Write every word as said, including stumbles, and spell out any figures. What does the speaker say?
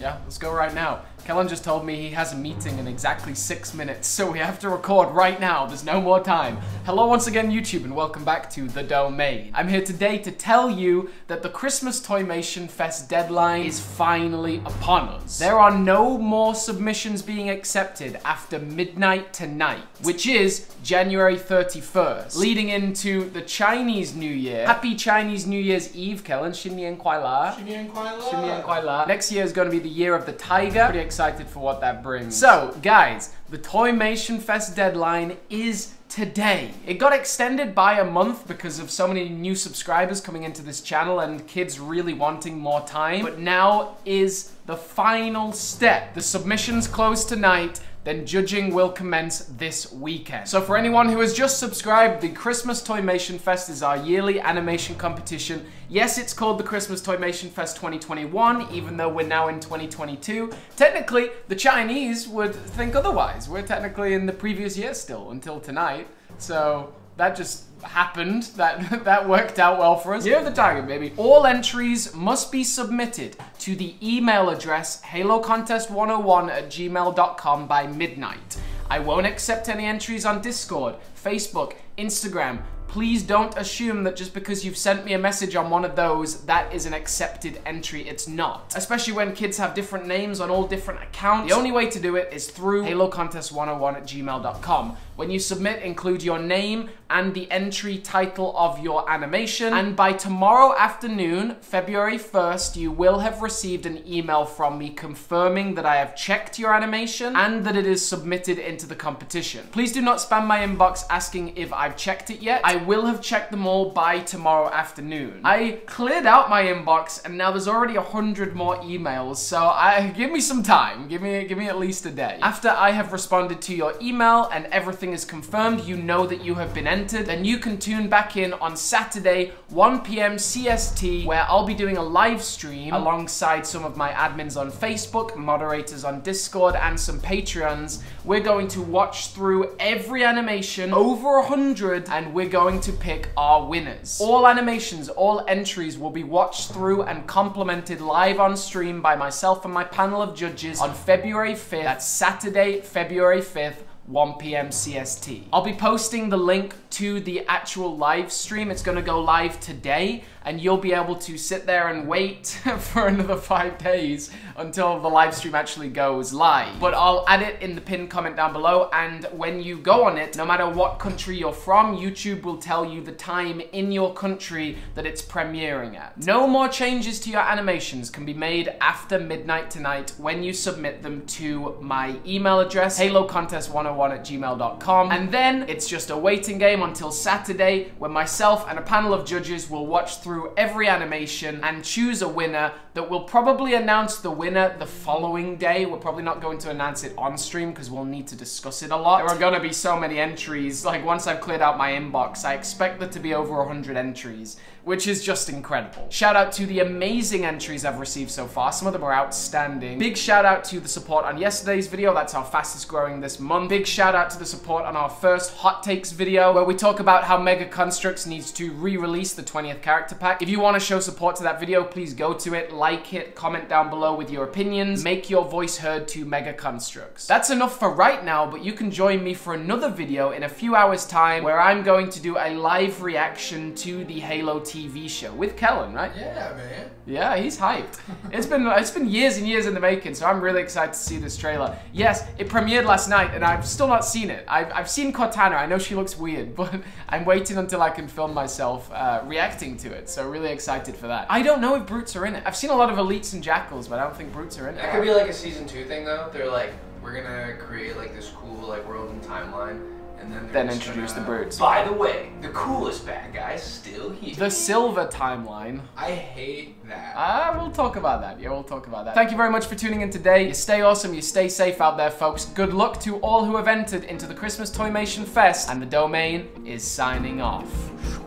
Yeah, let's go right now. Kellen just told me he has a meeting in exactly six minutes, so we have to record right now. There's no more time. Hello once again, YouTube, and welcome back to The Domain. I'm here today to tell you that the Christmas Toymation Fest deadline is finally upon us. There are no more submissions being accepted after midnight tonight, which is January thirty-first, leading into the Chinese New Year. Happy Chinese New Year's Eve, Kellen. Xin Nian Kuai La. Xin Nian Kuai La. Xin Nian Kuai La. Next year is going to be the year of the tiger. Pretty excited for what that brings. So, guys, the Toymation Fest deadline is today. It got extended by a month because of so many new subscribers coming into this channel and kids really wanting more time. But now is the final step. The submissions close tonight. Then judging will commence this weekend. So for anyone who has just subscribed, the Christmas Toymation Fest is our yearly animation competition. Yes, it's called the Christmas Toymation Fest twenty twenty-one, even though we're now in twenty twenty-two. Technically, the Chinese would think otherwise. We're technically in the previous year still, until tonight. So that just happened. That that worked out well for us. Year of the Tiger, baby. All entries must be submitted to the email address halo contest one oh one at gmail dot com by midnight. I won't accept any entries on Discord, Facebook, Instagram. Please don't assume that just because you've sent me a message on one of those, that is an accepted entry. It's not. Especially when kids have different names on all different accounts. The only way to do it is through halo contest one oh one at gmail dot com. When you submit, include your name and the entry title of your animation. And by tomorrow afternoon, February first, you will have received an email from me confirming that I have checked your animation and that it is submitted into the competition. Please do not spam my inbox asking if I've checked it yet. I will have checked them all by tomorrow afternoon. I cleared out my inbox and now there's already a hundred more emails, so I give me some time. Give me give me at least a day. After I have responded to your email and everything is confirmed, you know that you have been entered, then you can tune back in on Saturday, one P M C S T, where I'll be doing a live stream alongside some of my admins on Facebook, moderators on Discord, and some Patreons. We're going to watch through every animation, over a hundred, and we're going going to pick our winners. All animations, all entries will be watched through and complemented live on stream by myself and my panel of judges on February fifth. That's Saturday, February fifth, one P M C S T. I'll be posting the link to the actual live stream. It's gonna go live today, and you'll be able to sit there and wait for another five days until the live stream actually goes live. But I'll add it in the pinned comment down below, and when you go on it, no matter what country you're from, YouTube will tell you the time in your country that it's premiering at. No more changes to your animations can be made after midnight tonight when you submit them to my email address, halo contest one oh one at gmail dot com, and then it's just a waiting game until Saturday when myself and a panel of judges will watch through Through every animation and choose a winner that will probably announce the winner the following day. We're probably not going to announce it on stream because we'll need to discuss it a lot. There are going to be so many entries. Like, once I've cleared out my inbox, I expect there to be over one hundred entries, which is just incredible. Shout out to the amazing entries I've received so far. Some of them are outstanding. Big shout out to the support on yesterday's video. That's our fastest growing this month. Big shout out to the support on our first Hot Takes video, where we talk about how Mega Constructs needs to re-release the twentieth character pack. If you want to show support to that video, please go to it, like it, comment down below with your opinions, make your voice heard to Mega Constructs. That's enough for right now, but you can join me for another video in a few hours time where I'm going to do a live reaction to the Halo T V show with Kellen, right? Yeah, man. Yeah, he's hyped. It's been it's been years and years in the making, so I'm really excited to see this trailer. Yes, it premiered last night and I've still not seen it. I've, I've seen Cortana. I know she looks weird, but I'm waiting until I can film myself uh, reacting to it. So really excited for that. I don't know if brutes are in it. I've seen a lot of elites and jackals, but I don't think brutes are in it. That could be like a season two thing though. They're like, we're gonna create like this cool like world and timeline, and then then introduce gonna... the brutes. By the way, the coolest bad guy's still here. The silver timeline. I hate that. Ah, we'll talk about that. Yeah, we'll talk about that. Thank you very much for tuning in today. You stay awesome. You stay safe out there, folks. Good luck to all who have entered into the Christmas Toymation Fest, and The Domain is signing off.